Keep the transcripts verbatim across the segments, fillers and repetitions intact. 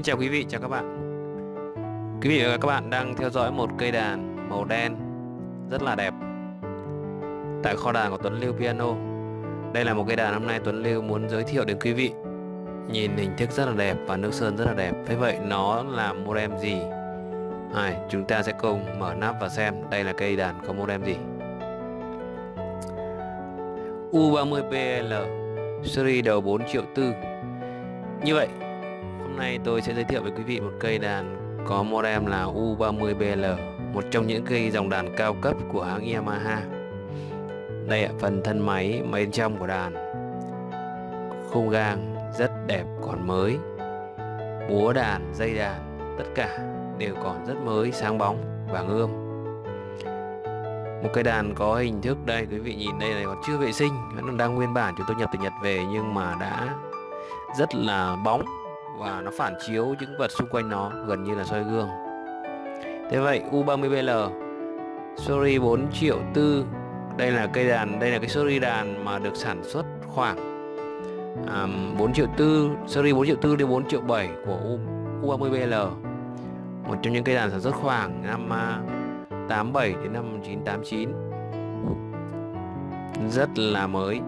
Xin chào quý vị, chào các bạn. Quý vị và các bạn đang theo dõi một cây đàn màu đen rất là đẹp tại kho đàn của Tuấn Lưu Piano. Đây là một cây đàn hôm nay Tuấn Lưu muốn giới thiệu đến quý vị. Nhìn hình thức rất là đẹp và nước sơn rất là đẹp. Thế vậy nó là model gì? À, chúng ta sẽ cùng mở nắp và xem đây là cây đàn có model gì. U ba mươi P L series đầu bốn triệu tư. Như vậy hôm nay tôi sẽ giới thiệu với quý vị một cây đàn có model là U ba mươi B L, một trong những cây dòng đàn cao cấp của hãng Yamaha. Đây ạ, phần thân máy, máy bên trong của đàn, khung gang rất đẹp còn mới, búa đàn, dây đàn, tất cả đều còn rất mới, sáng bóng và gươm. Một cây đàn có hình thức đây, quý vị nhìn đây này còn chưa vệ sinh, nó đang nguyên bản chúng tôi nhập từ Nhật về nhưng mà đã rất là bóng. Và nó phản chiếu những vật xung quanh nó gần như là soi gương. Thế vậy U ba mươi B L series bốn triệu tư. Đây là cây đàn, đây là cái series đàn mà được sản xuất khoảng à, bốn triệu tư, series bốn triệu tư đến bốn triệu bảy của U ba mươi B L. Một trong những cây đàn sản xuất khoảng năm tám mươi bảy đến năm một nghìn chín trăm tám mươi chín. Rất là mới.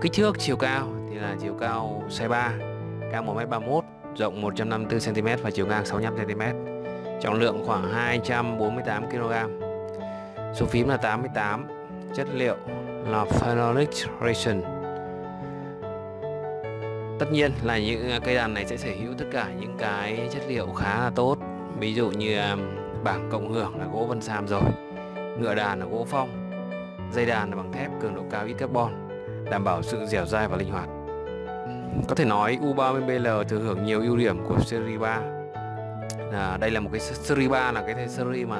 Kích thước chiều cao thì là chiều cao size ba, cao một mét ba mươi mốt, rộng một trăm năm mươi tư xăng ti mét và chiều ngang sáu mươi lăm xăng ti mét. Trọng lượng khoảng hai trăm bốn mươi tám ki lô gam. Số phím là tám mươi tám. Chất liệu là phenolic resin. Tất nhiên là những cây đàn này sẽ sở hữu tất cả những cái chất liệu khá là tốt. Ví dụ như bảng cộng hưởng là gỗ vân sam rồi, ngựa đàn là gỗ phong, dây đàn là bằng thép cường độ cao ít carbon, đảm bảo sự dẻo dai và linh hoạt. Có thể nói U ba mươi B L thừa hưởng nhiều ưu điểm của series ba. À, đây là một cái series ba, là cái series mà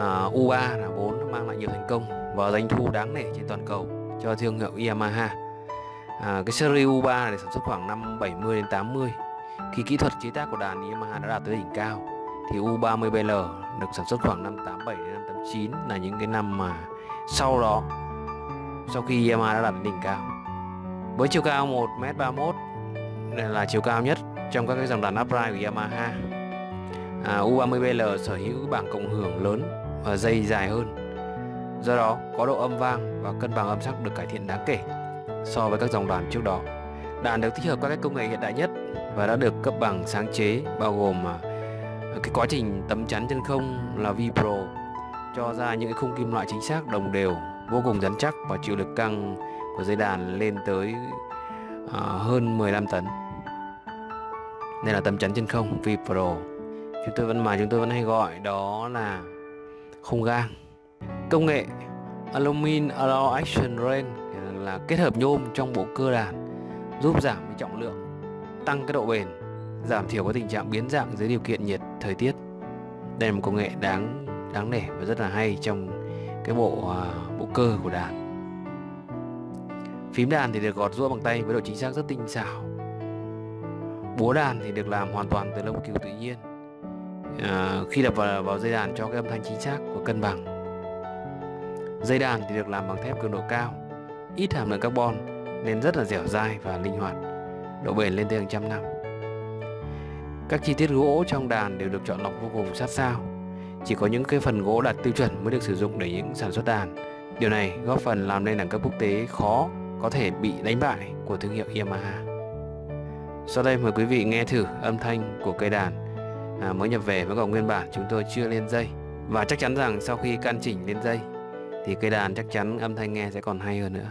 à, U ba là bốn mang lại nhiều thành công và doanh thu đáng nể trên toàn cầu cho thương hiệu Yamaha. À, cái series U ba này sản xuất khoảng năm bảy mươi đến tám mươi, khi kỹ thuật chế tác của đàn Yamaha đã đạt tới đỉnh cao, thì U ba mươi B L được sản xuất khoảng năm tám mươi bảy đến năm tám mươi chín, là những cái năm mà sau đó, sau khi Yamaha đã đạt đến đỉnh cao. Với chiều cao một mét ba mươi mốt là chiều cao nhất trong các cái dòng đàn upright của Yamaha. à, U ba mươi B L sở hữu bảng cộng hưởng lớn và dây dài hơn, do đó có độ âm vang và cân bằng âm sắc được cải thiện đáng kể so với các dòng đàn trước đó. Đàn được tích hợp các cái công nghệ hiện đại nhất và đã được cấp bằng sáng chế, bao gồm cái quá trình tấm chắn chân không là V Pro, cho ra những khung kim loại chính xác đồng đều, vô cùng rắn chắc và chịu lực căng của dây đàn lên tới uh, hơn mười lăm tấn. Đây là tấm chắn chân không V Pro. Chúng tôi vẫn mà chúng tôi vẫn hay gọi đó là khung gang. Công nghệ Aluminum Alloy Action Rail là kết hợp nhôm trong bộ cơ đàn, giúp giảm cái trọng lượng, tăng cái độ bền, giảm thiểu cái tình trạng biến dạng dưới điều kiện nhiệt thời tiết. Đây là một công nghệ đáng đáng nể và rất là hay trong cái bộ uh, bộ cơ của đàn. Phím đàn thì được gọt giũa bằng tay với độ chính xác rất tinh xảo. Búa đàn thì được làm hoàn toàn từ lông cừu tự nhiên. À, khi đập vào, vào dây đàn cho cái âm thanh chính xác và cân bằng. Dây đàn thì được làm bằng thép cường độ cao, ít hàm lượng carbon nên rất là dẻo dai và linh hoạt, độ bền lên tới hàng trăm năm. Các chi tiết gỗ trong đàn đều được chọn lọc vô cùng sát sao. Chỉ có những cái phần gỗ đạt tiêu chuẩn mới được sử dụng để những sản xuất đàn. Điều này góp phần làm nên đẳng cấp quốc tế khó có thể bị đánh bại của thương hiệu Yamaha. Sau đây mời quý vị nghe thử âm thanh của cây đàn à, mới nhập về với còn nguyên bản, chúng tôi chưa lên dây. Và chắc chắn rằng sau khi căn chỉnh lên dây thì cây đàn chắc chắn âm thanh nghe sẽ còn hay hơn nữa.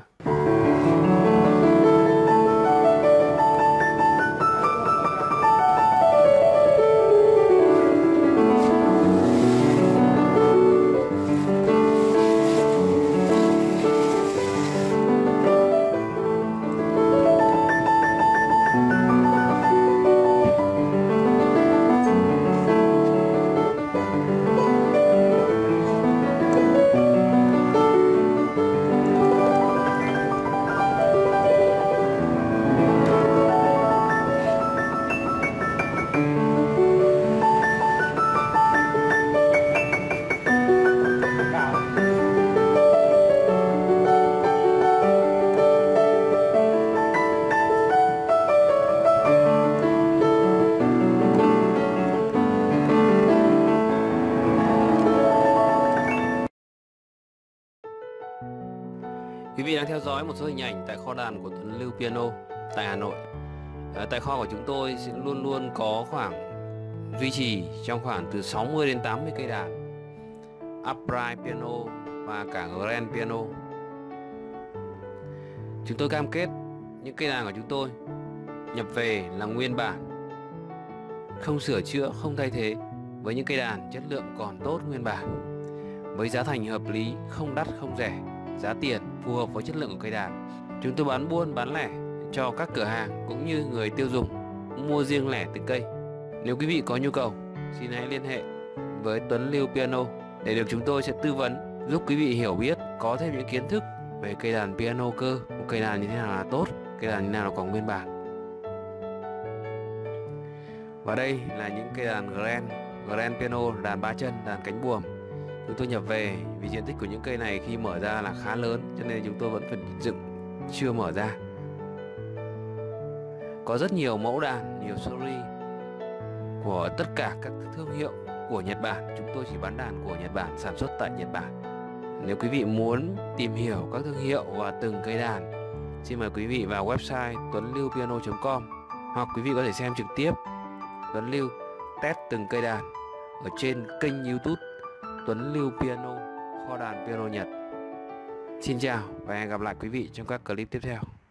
vị đang theo dõi một số hình ảnh tại kho đàn của Tuấn Lưu Piano tại Hà Nội. À, tại kho của chúng tôi sẽ luôn luôn có khoảng duy trì trong khoảng từ sáu mươi đến tám mươi cây đàn upright piano và cả grand piano. Chúng tôi cam kết những cây đàn của chúng tôi nhập về là nguyên bản, không sửa chữa, không thay thế, với những cây đàn chất lượng còn tốt nguyên bản, với giá thành hợp lý, không đắt không rẻ, giá tiền phù hợp với chất lượng của cây đàn. Chúng tôi bán buôn bán lẻ cho các cửa hàng cũng như người tiêu dùng mua riêng lẻ từng cây. Nếu quý vị có nhu cầu, xin hãy liên hệ với Tuấn Lưu Piano để được chúng tôi sẽ tư vấn, giúp quý vị hiểu biết, có thêm những kiến thức về cây đàn piano cơ, một cây đàn như thế nào là tốt, cây đàn như thế nào là còn nguyên bản. Và đây là những cây đàn grand, grand piano, đàn ba chân, đàn cánh buồm. Chúng tôi nhập về vì diện tích của những cây này khi mở ra là khá lớn, cho nên chúng tôi vẫn phải dựng, chưa mở ra. Có rất nhiều mẫu đàn, nhiều series của tất cả các thương hiệu của Nhật Bản. Chúng tôi chỉ bán đàn của Nhật Bản, sản xuất tại Nhật Bản. Nếu quý vị muốn tìm hiểu các thương hiệu và từng cây đàn, xin mời quý vị vào website tuan lưu piano chấm com, hoặc quý vị có thể xem trực tiếp Tuấn Lưu test từng cây đàn ở trên kênh YouTube Tuấn Lưu Piano, kho đàn piano Nhật. Xin chào và hẹn gặp lại quý vị trong các clip tiếp theo.